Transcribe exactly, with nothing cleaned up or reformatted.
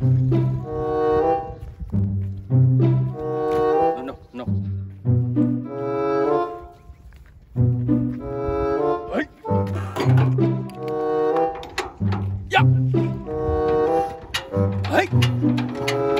No, no. Hey. Yeah. Hey.